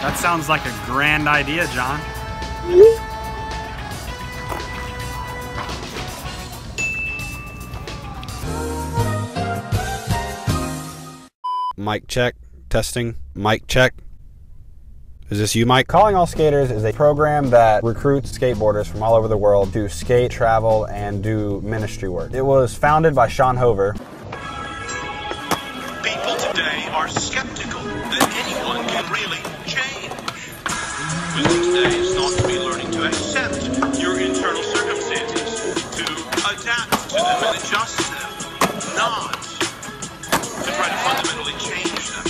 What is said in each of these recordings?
That sounds like a grand idea, John. Mic check, testing, mic check. Is this you, Mike? Calling All Skaters is a program that recruits skateboarders from all over the world to skate, travel, and do ministry work. It was founded by Sean Hover. People today are skeptical that anyone can really change. Moving today is not to be learning to accept your internal circumstances, to adapt to them and adjust to them, not to try to fundamentally change them.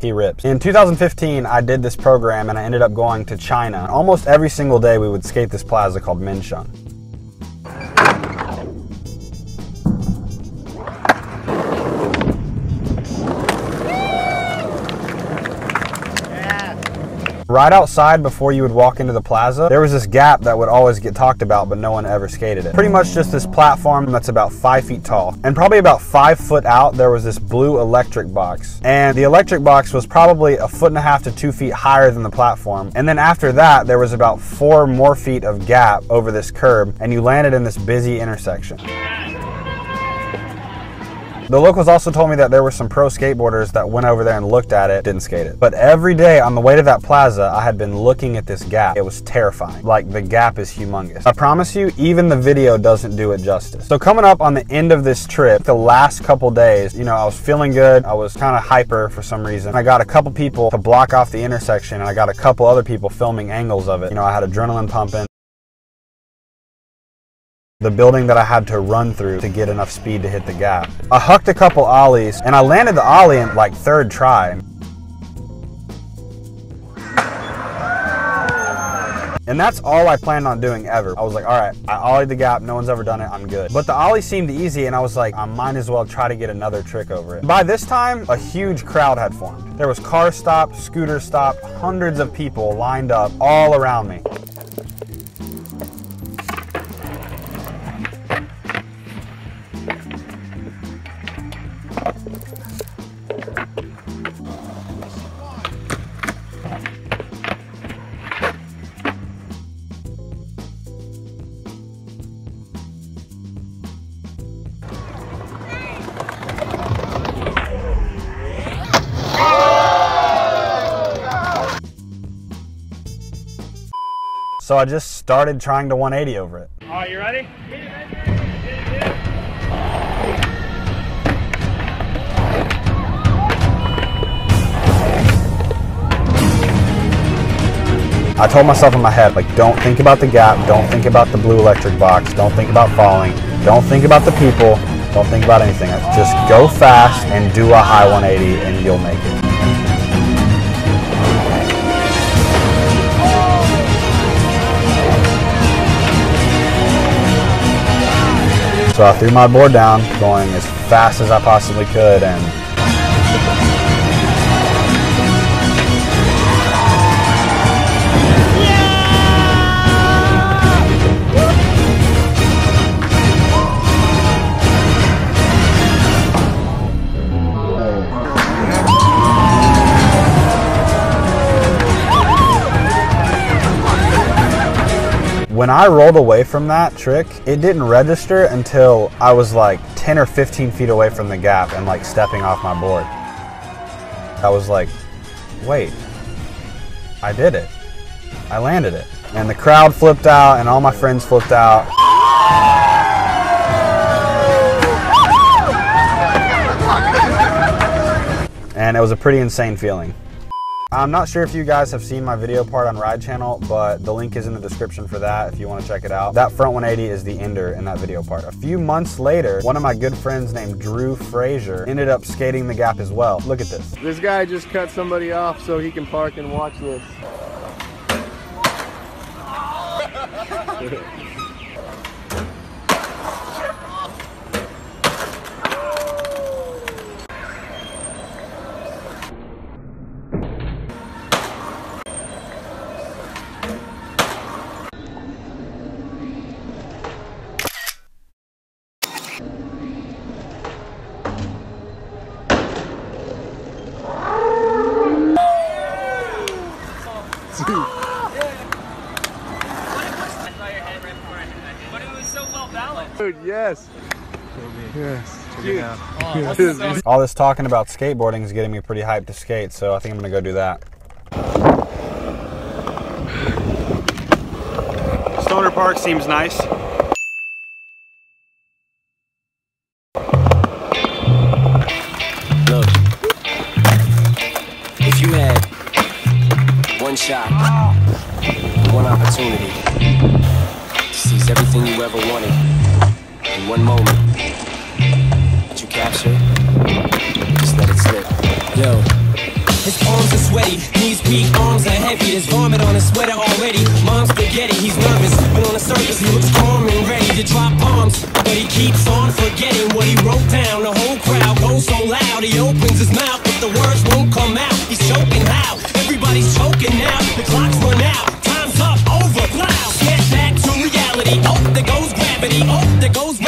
He rips. In 2015, I did this program and I ended up going to China. Almost every single day we would skate this plaza called Minsheng. Right outside before you would walk into the plaza, there was this gap that would always get talked about, but no one ever skated it. Pretty much just this platform that's about 5 feet tall. And probably about 5 foot out, there was this blue electric box. And the electric box was probably 1.5 to 2 feet higher than the platform. And then after that, there was about 4 more feet of gap over this curb, and you landed in this busy intersection. The locals also told me that there were some pro skateboarders that went over there and looked at it, didn't skate it. But every day on the way to that plaza, I had been looking at this gap. It was terrifying. Like, the gap is humongous. I promise you, even the video doesn't do it justice. So coming up on the end of this trip, the last couple days, you know, I was feeling good. I was kind of hyper for some reason. I got a couple people to block off the intersection, and I got a couple other people filming angles of it. You know, I had adrenaline pumping. The building that I had to run through to get enough speed to hit the gap. I hucked a couple ollies, and I landed the ollie in like third try. And that's all I planned on doing ever. I was like, all right, I ollied the gap, no one's ever done it, I'm good. But the ollie seemed easy, and I was like, I might as well try to get another trick over it. By this time, a huge crowd had formed. There was car stop, scooter stop, hundreds of people lined up all around me. So I just started trying to 180 over it. All right, you ready? I told myself in my head, like, don't think about the gap, don't think about the blue electric box, don't think about falling, don't think about the people, don't think about anything. Just go fast and do a high 180 and you'll make it. So I threw my board down, going as fast as I possibly could, and when I rolled away from that trick, it didn't register until I was like 10 or 15 feet away from the gap and like stepping off my board. I was like, wait, I did it. I landed it. And the crowd flipped out and all my friends flipped out. And it was a pretty insane feeling. I'm not sure if you guys have seen my video part on Ride Channel, but the link is in the description for that if you want to check it out. That front 180 is the ender in that video part. A few months later, one of my good friends named Drew Fraser ended up skating the gap as well. Look at this. This guy just cut somebody off so he can park and watch this. Dude, yes. Yes. Dude. Oh, all this talking about skateboarding is getting me pretty hyped to skate, so I think I'm gonna go do that. Stoner Park seems nice. Look, if you had one shot, one opportunity to seize everything you ever wanted, in one moment that you capture, just let it slip. Yo, his palms are sweaty, knees weak, arms are heavy. There's vomit on his sweater already. Mom's spaghetti, he's nervous, but on the surface he looks calm and ready to drop bombs. But he keeps on forgetting what he wrote down. The whole crowd goes so loud, he opens his mouth, but the words won't come out. He's choking out, everybody's choking now. The clock's run out, time's up, over, plow. Get back to reality, oh, there goes gravity, oh, there goes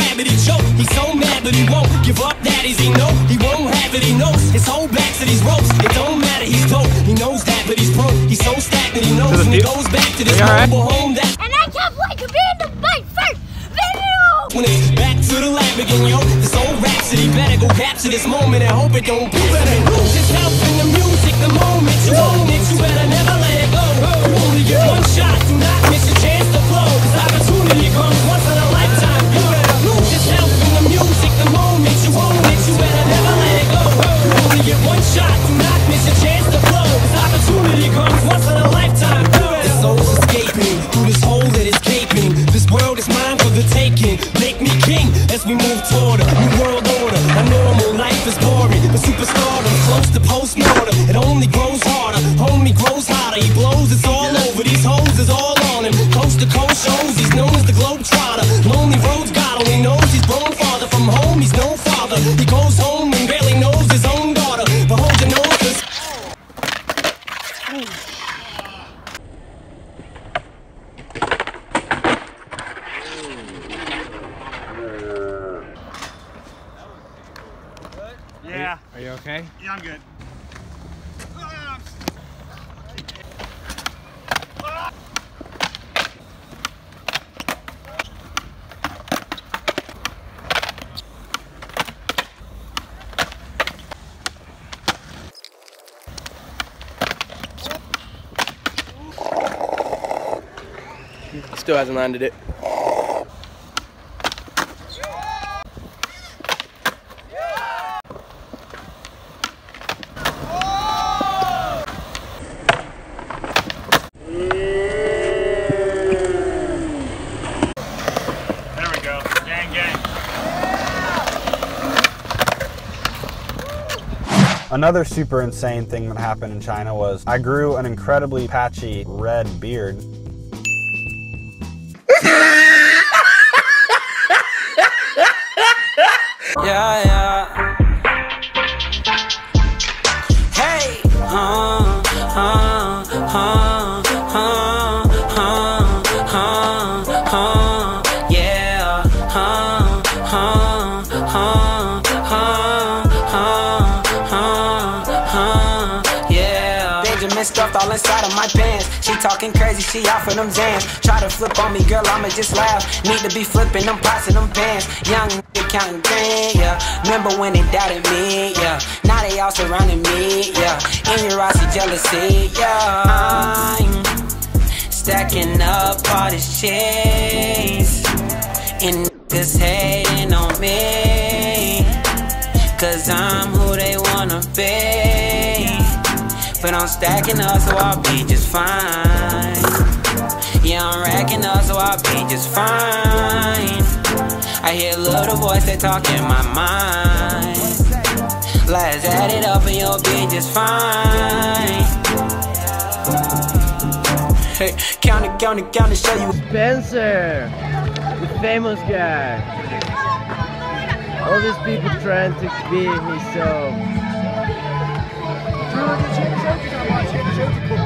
choke. He's so mad that he won't give up. That is, he know he won't have it. He knows his whole back to these ropes. It don't matter, he's dope. He knows that, but he's broke. He's so stagnant, he knows, and he goes back to this mobile home that. And I kept like a band of my first video. When it's back to the lab again, yo, this old rhapsody better go capture this moment and hope it don't be better. Lose yourself in the music, the moment you own it, you better never let it go. Only get one shot, do not miss your chance to flow. This opportunity comes once in a lifetime. You better lose yourself in the music, the moment you own it, you better never let it go. Only get one shot, do not miss your chance to flow. This opportunity comes once in a lifetime. The soul's escaping through this hole that is gaping. This world is mine for the taking. Make me king as we move toward a new world order. A normal life is boring, but superstardom's close to post-mortem. It only grows harder, homie grows hotter. He blows, it's all over. These hoes is all on him. Coast to coast shows, he's known as the globetrotter. Lonely roads, God only knows he's grown farther from home. He's no father. He goes home and barely knows his own daughter. But hold your nose, 'cause are you okay? Yeah, I'm good. Still hasn't landed it. Another super insane thing that happened in China was I grew an incredibly patchy red beard. Hey! Stuffed all inside of my pants. She talking crazy, she out for them jams. Try to flip on me, girl, I'ma just laugh. Need to be flipping them pots and them pants. Young nigga counting grand, yeah. Remember when they doubted me, yeah. Now they all surrounding me, yeah. In your eyes, jealousy, yeah. I'm stacking up all the shades, and niggas hating on me, 'cause I'm who they wanna be. But I'm stacking up, so I'll be just fine. Yeah, I'm racking up, so I'll be just fine. I hear a little voice that talk in my mind. Let's add it up and you'll be just fine. Hey, count it, show you Spencer, the famous guy. All these people trying to be himself.